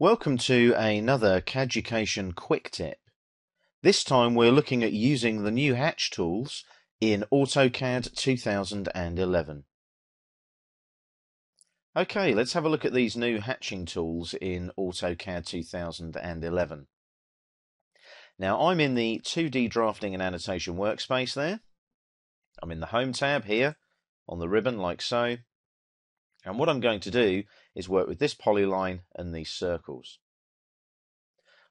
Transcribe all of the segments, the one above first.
Welcome to another CADucation quick tip. This time we're looking at using the new hatch tools in AutoCAD 2011. Okay, let's have a look at these new hatching tools in AutoCAD 2011. Now I'm in the 2D drafting and annotation workspace there. I'm in the Home tab here on the ribbon like so. And what I'm going to do is work with this polyline and these circles.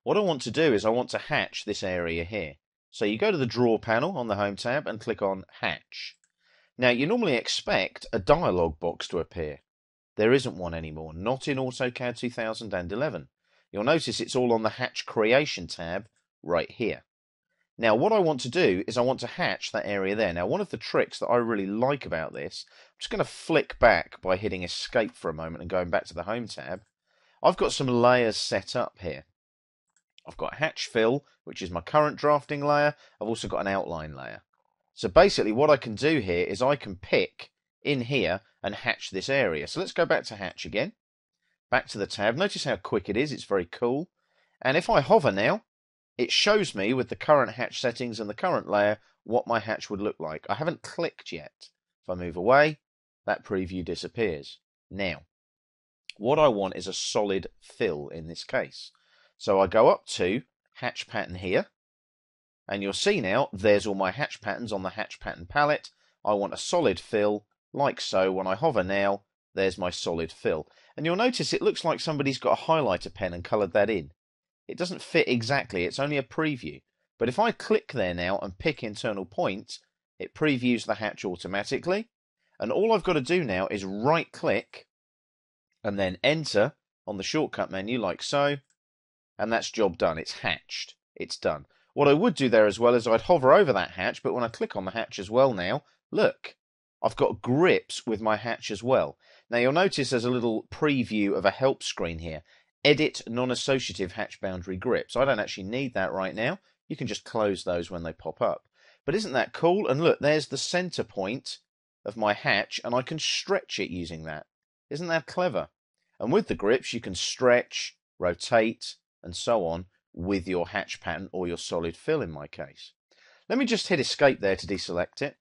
What I want to do is I want to hatch this area here. So you go to the Draw panel on the Home tab and click on Hatch. Now you normally expect a dialog box to appear. There isn't one anymore, not in AutoCAD 2011. You'll notice it's all on the Hatch Creation tab right here. Now what I want to do is I want to hatch that area there. Now one of the tricks that I really like about this, I'm just going to flick back by hitting escape for a moment and going back to the Home tab. I've got some layers set up here. I've got hatch fill, which is my current drafting layer. I've also got an outline layer. So basically what I can do here is I can pick in here and hatch this area. So let's go back to hatch again, back to the tab. Notice how quick it is, it's very cool. And if I hover now, it shows me with the current hatch settings and the current layer what my hatch would look like. I haven't clicked yet. If I move away, that preview disappears. Now, what I want is a solid fill in this case. So I go up to hatch pattern here, and you'll see now there's all my hatch patterns on the hatch pattern palette. I want a solid fill like so. When I hover now, there's my solid fill. And you'll notice it looks like somebody's got a highlighter pen and coloured that in. It doesn't fit exactly, it's only a preview. But if I click there now and pick internal points, it previews the hatch automatically. And all I've got to do now is right click and then enter on the shortcut menu like so. And that's job done, it's hatched, it's done. What I would do there as well is I'd hover over that hatch, but when I click on the hatch as well now, look, I've got grips with my hatch as well. Now you'll notice there's a little preview of a help screen here. Edit non-associative hatch boundary grips. I don't actually need that right now. You can just close those when they pop up. But isn't that cool? And look, there's the center point of my hatch, and I can stretch it using that. Isn't that clever? And with the grips, you can stretch, rotate, and so on with your hatch pattern or your solid fill in my case. Let me just hit escape there to deselect it.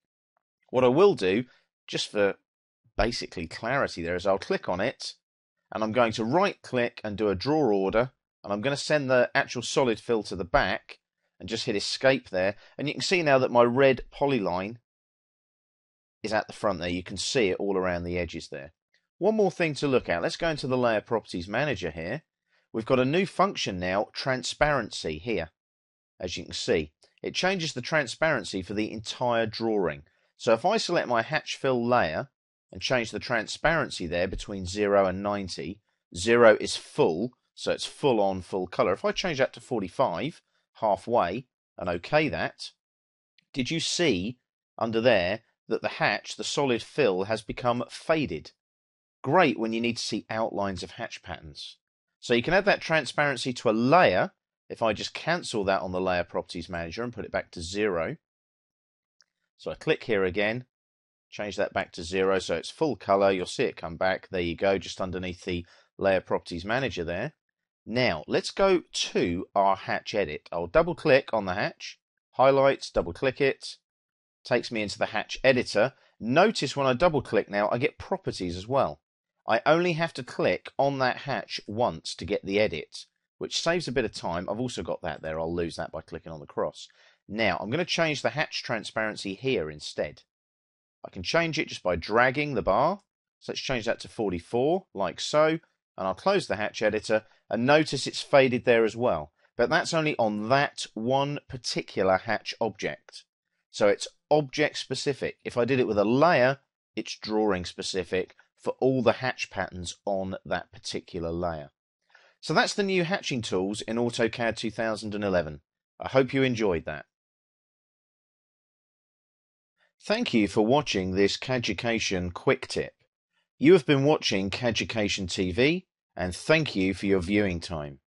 What I will do, just for basically clarity there, is I'll click on it, and I'm going to right click and do a draw order, and I'm going to send the actual solid fill to the back and just hit escape there, and you can see now that my red polyline is at the front there. You can see it all around the edges there. One more thing to look at. Let's go into the Layer Properties Manager here. We've got a new function now, transparency here, as you can see. It changes the transparency for the entire drawing. So if I select my hatch fill layer and change the transparency there between 0 and 90. 0 is full, so it's full on, full colour. If I change that to 45, halfway, and OK that, did you see under there that the hatch, the solid fill, has become faded? Great when you need to see outlines of hatch patterns. So you can add that transparency to a layer. If I just cancel that on the Layer Properties Manager and put it back to 0. So I click here again. Change that back to 0 so it's full colour. You'll see it come back. There you go, just underneath the Layer Properties Manager there. Now, let's go to our hatch edit. I'll double click on the hatch, highlights, double click it. Takes me into the hatch editor. Notice when I double click now, I get properties as well. I only have to click on that hatch once to get the edit, which saves a bit of time. I've also got that there. I'll lose that by clicking on the cross. Now, I'm going to change the hatch transparency here instead. I can change it just by dragging the bar. So let's change that to 44, like so. And I'll close the hatch editor. And notice it's faded there as well. But that's only on that one particular hatch object. So it's object specific. If I did it with a layer, it's drawing specific for all the hatch patterns on that particular layer. So that's the new hatching tools in AutoCAD 2011. I hope you enjoyed that. Thank you for watching this CADucation quick tip. You have been watching CADucation TV, and thank you for your viewing time.